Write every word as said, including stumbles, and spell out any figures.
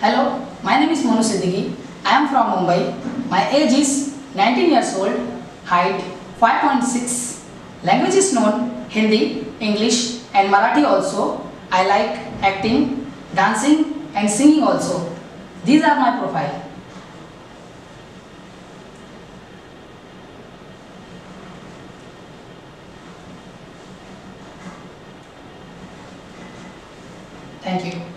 Hello, my name is Monu Siddiqui. I am from Mumbai. My age is nineteen years old. Height five point six. Language is known Hindi, English and Marathi also. I like acting, dancing and singing also. These are my profile. Thank you.